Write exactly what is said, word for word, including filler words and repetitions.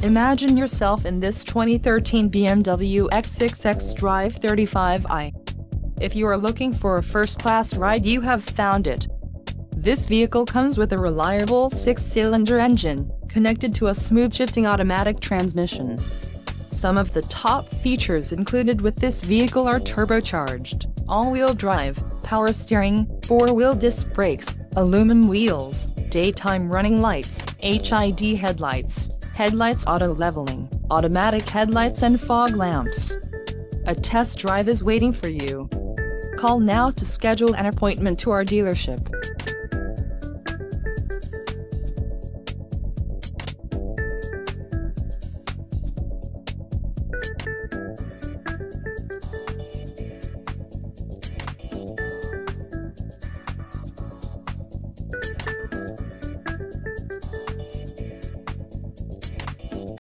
Imagine yourself in this twenty thirteen B M W X six xDrive thirty-five i. If you are looking for a first-class ride, you have found it. This vehicle comes with a reliable six-cylinder engine, connected to a smooth-shifting automatic transmission. Some of the top features included with this vehicle are turbocharged, all-wheel drive, power steering, four-wheel disc brakes, aluminum wheels, daytime running lights, H I D headlights, headlights auto leveling, automatic headlights and fog lamps. A test drive is waiting for you. Call now to schedule an appointment to our dealership.